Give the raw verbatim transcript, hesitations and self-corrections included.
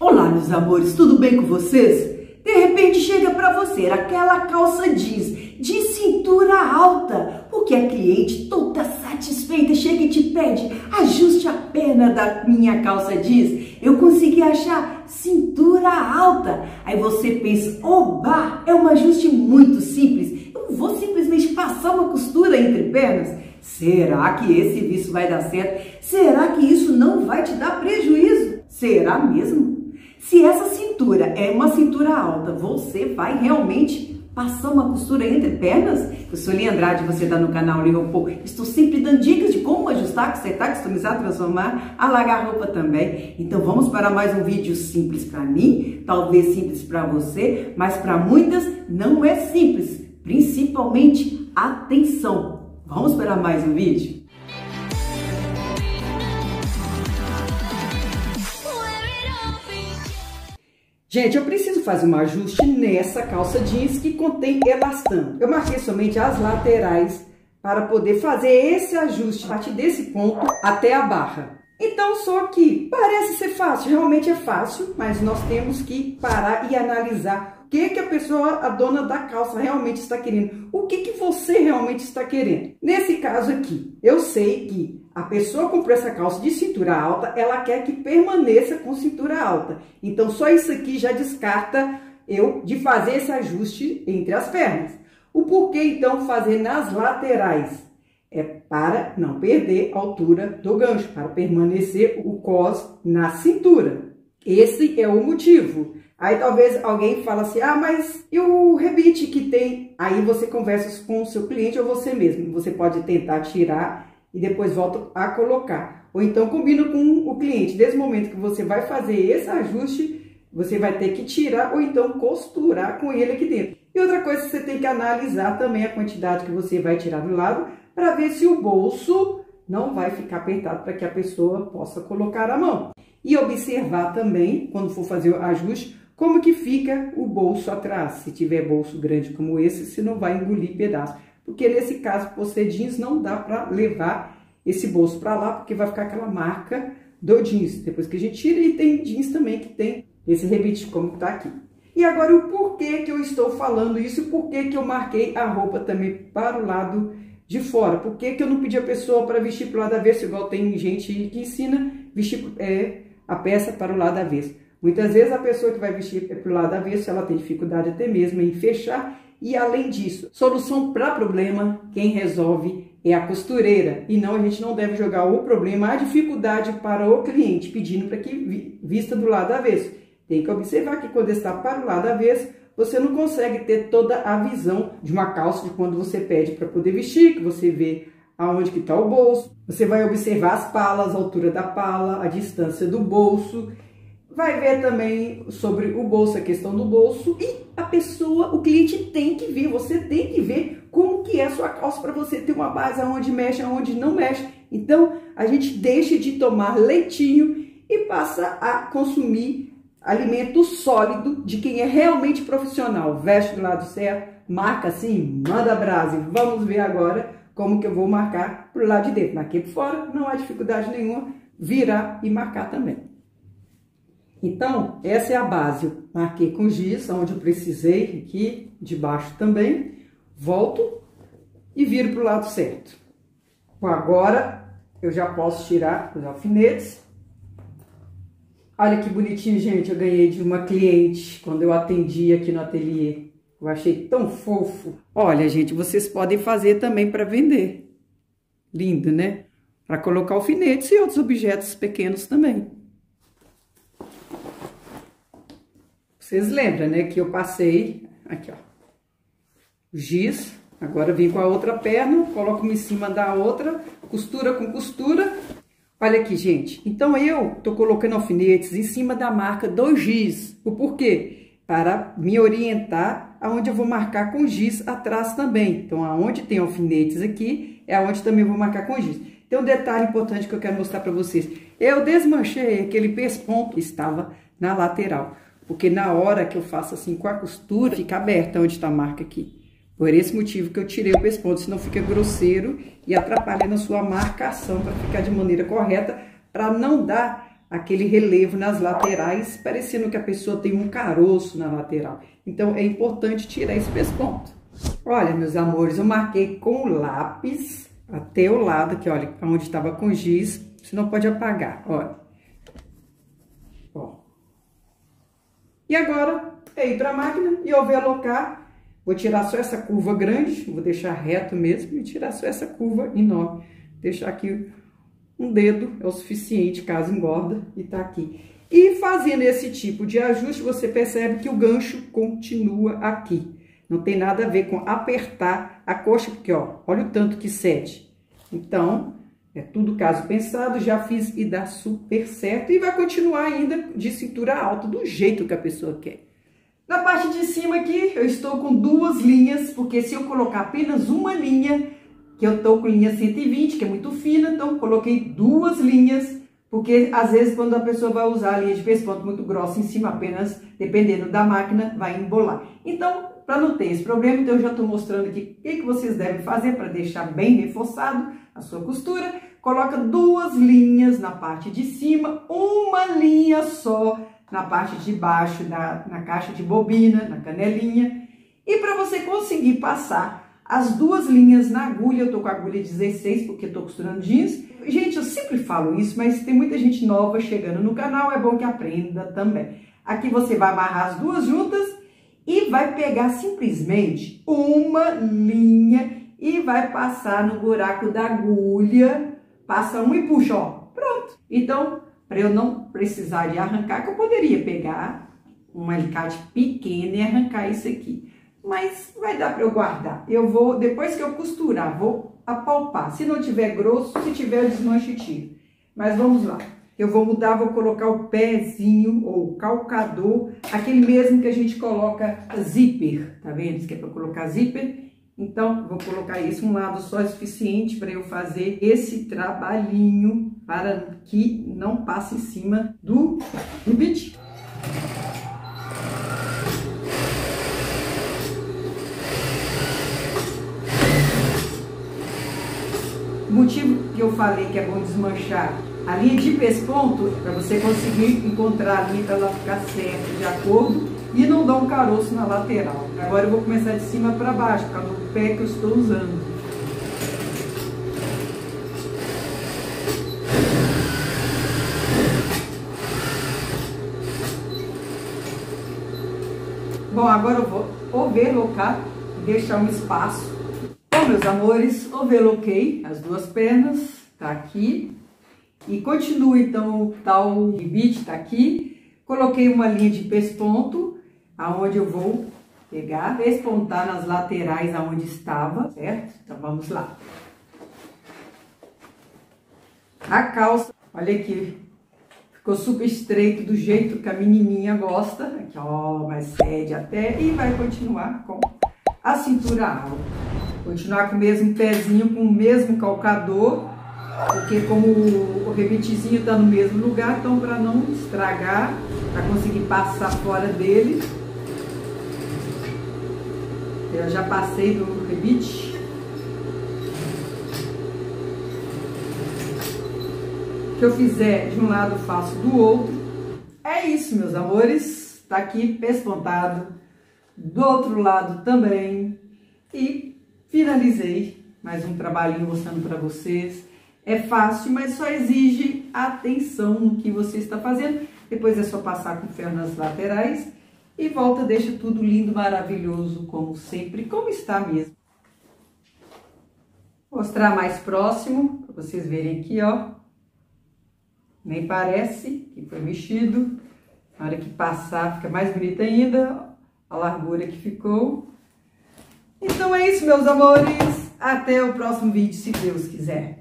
Olá, meus amores, tudo bem com vocês? De repente chega para você aquela calça jeans de cintura alta, porque a cliente toda satisfeita chega e te pede: ajuste a perna da minha calça jeans, eu consegui achar cintura alta. Aí você pensa: oba, é um ajuste muito simples, eu vou simplesmente passar uma costura entre pernas. Será que esse vício vai dar certo? Será que isso não vai te dar prejuízo? Será mesmo? Se essa cintura é uma cintura alta, você vai realmente passar uma costura entre pernas? Eu sou Ly Andrade, você está no canal Ly Roupou. Estou sempre dando dicas de como ajustar, consertar, customizar, transformar, alargar a roupa também. Então vamos para mais um vídeo simples para mim, talvez simples para você, mas para muitas não é simples. Principalmente atenção. Vamos para mais um vídeo? Gente, eu preciso fazer um ajuste nessa calça jeans que contém elastano. Eu marquei somente as laterais para poder fazer esse ajuste a partir desse ponto até a barra. Então, só que parece ser fácil, realmente é fácil, mas nós temos que parar e analisar o que que a pessoa, a dona da calça, realmente está querendo. O que que você realmente está querendo? Nesse caso aqui, eu sei que a pessoa comprou essa calça de cintura alta, ela quer que permaneça com cintura alta. Então, só isso aqui já descarta eu de fazer esse ajuste entre as pernas. O porquê, então, fazer nas laterais? É para não perder a altura do gancho, para permanecer o cós na cintura. Esse é o motivo. Aí, talvez alguém fala assim: ah, mas e o rebite que tem? Aí, você conversa com o seu cliente ou você mesmo. Você pode tentar tirar e depois volta a colocar. Ou então combina com o cliente. Desde o momento que você vai fazer esse ajuste, você vai ter que tirar ou então costurar com ele aqui dentro. E outra coisa que você tem que analisar também é a quantidade que você vai tirar do lado, para ver se o bolso não vai ficar apertado para que a pessoa possa colocar a mão. E observar também, quando for fazer o ajuste, como que fica o bolso atrás. Se tiver bolso grande como esse, você não vai engolir pedaço. Porque nesse caso, por ser jeans, não dá para levar esse bolso para lá, porque vai ficar aquela marca do jeans. Depois que a gente tira, e tem jeans também que tem esse rebite, como tá aqui. E agora, o porquê que eu estou falando isso, o porquê que eu marquei a roupa também para o lado de fora. Por que que eu não pedi a pessoa para vestir para o lado avesso, igual tem gente que ensina vestir é, a peça para o lado avesso. Muitas vezes, a pessoa que vai vestir para o lado avesso, ela tem dificuldade até mesmo em fechar. E além disso, solução para problema, quem resolve é a costureira. E não, a gente não deve jogar o problema, a dificuldade para o cliente, pedindo para que vista do lado avesso. Tem que observar que quando está para o lado avesso, você não consegue ter toda a visão de uma calça, de quando você pede para poder vestir, que você vê aonde que está o bolso. Você vai observar as palas, a altura da pala, a distância do bolso. Vai ver também sobre o bolso, a questão do bolso, e a pessoa, o cliente tem que ver, você tem que ver como que é a sua calça para você ter uma base aonde mexe, aonde não mexe. Então, a gente deixa de tomar leitinho e passa a consumir alimento sólido de quem é realmente profissional. Veste do lado certo, marca assim, manda brasa. E vamos ver agora como que eu vou marcar pro lado de dentro. Marquei por fora, não há dificuldade nenhuma, virar e marcar também. Então, essa é a base. Eu marquei com giz, onde eu precisei, aqui de baixo também. Volto e viro para o lado certo. Bom, agora eu já posso tirar os alfinetes. Olha que bonitinho, gente. Eu ganhei de uma cliente quando eu atendi aqui no ateliê. Eu achei tão fofo. Olha, gente, vocês podem fazer também para vender. Lindo, né? Para colocar alfinetes e outros objetos pequenos também. Vocês lembram, né, que eu passei aqui, ó, o giz, agora vim com a outra perna, coloco uma em cima da outra, costura com costura. Olha aqui, gente, então eu tô colocando alfinetes em cima da marca do giz. O porquê? Para me orientar aonde eu vou marcar com giz atrás também. Então, aonde tem alfinetes aqui, é aonde também eu vou marcar com giz. Tem um detalhe importante que eu quero mostrar para vocês. Eu desmanchei aquele pesponto que estava na lateral. Porque na hora que eu faço assim com a costura, fica aberta onde está a marca aqui. Por esse motivo que eu tirei o pesponto, senão fica grosseiro e atrapalha na sua marcação, para ficar de maneira correta, para não dar aquele relevo nas laterais, parecendo que a pessoa tem um caroço na lateral. Então, é importante tirar esse pesponto. Olha, meus amores, eu marquei com o lápis até o lado aqui, olha, onde estava com giz, senão pode apagar, olha. Ó. E agora, é ir para a máquina e eu vou alocar. Vou tirar só essa curva grande, vou deixar reto mesmo e tirar só essa curva enorme. Deixar aqui um dedo, é o suficiente caso engorda e tá aqui. E fazendo esse tipo de ajuste, você percebe que o gancho continua aqui. Não tem nada a ver com apertar a coxa, porque ó, olha o tanto que cede. Então, é tudo caso pensado, já fiz e dá super certo. E vai continuar ainda de cintura alta, do jeito que a pessoa quer. Na parte de cima aqui, eu estou com duas linhas, porque se eu colocar apenas uma linha, que eu estou com linha cento e vinte, que é muito fina, então coloquei duas linhas, porque às vezes quando a pessoa vai usar a linha de pesponto muito grossa em cima, apenas, dependendo da máquina, vai embolar. Então, para não ter esse problema, então eu já estou mostrando aqui o que, que vocês devem fazer para deixar bem reforçado a sua costura. Coloca duas linhas na parte de cima, uma linha só na parte de baixo, na, na caixa de bobina, na canelinha. E para você conseguir passar as duas linhas na agulha, eu tô com a agulha dezesseis, porque eu tô costurando jeans. Gente, eu sempre falo isso, mas tem muita gente nova chegando no canal, é bom que aprenda também. Aqui você vai amarrar as duas juntas e vai pegar simplesmente uma linha e vai passar no buraco da agulha, passa um e puxa, ó, pronto. Então, para eu não precisar de arrancar, que eu poderia pegar um alicate pequeno e arrancar isso aqui. Mas vai dar para eu guardar. Eu vou, depois que eu costurar, vou apalpar. Se não tiver grosso, se tiver, eu desmancho e tiro. Mas vamos lá. Eu vou mudar, vou colocar o pezinho ou calcador, aquele mesmo que a gente coloca zíper, tá vendo? Isso que é para colocar zíper. Então, vou colocar isso um lado só é suficiente para eu fazer esse trabalhinho para que não passe em cima do ribite. O motivo que eu falei que é bom desmanchar a linha de pesponto, para você conseguir encontrar a linha para ela ficar certa, de acordo, e não dá um caroço na lateral. Agora eu vou começar de cima para baixo, por causa do pé que eu estou usando. Bom, agora eu vou overlocar e deixar um espaço. Bom, meus amores, overloquei as duas pernas, tá aqui. E continuo então o tal ribite, tá aqui. Coloquei uma linha de pesponto, aonde eu vou pegar, pespontar nas laterais aonde estava, certo? Então vamos lá. A calça, olha aqui, ficou super estreito do jeito que a menininha gosta. Aqui, ó, mas cede até e vai continuar com a cintura alta. Continuar com o mesmo pezinho, com o mesmo calcador, porque como o rebitezinho tá no mesmo lugar, então para não estragar, para conseguir passar fora dele. Eu já passei do rebite. O que eu fizer de um lado, faço do outro. É isso, meus amores. Tá aqui pespontado. Do outro lado também. E finalizei mais um trabalhinho mostrando para vocês. É fácil, mas só exige atenção no que você está fazendo. Depois é só passar com ferro nas laterais. E volta, deixa tudo lindo, maravilhoso, como sempre, como está mesmo. Vou mostrar mais próximo, para vocês verem aqui, ó. Nem parece que foi mexido. Na hora que passar, fica mais bonita ainda, ó, a largura que ficou. Então é isso, meus amores. Até o próximo vídeo, se Deus quiser.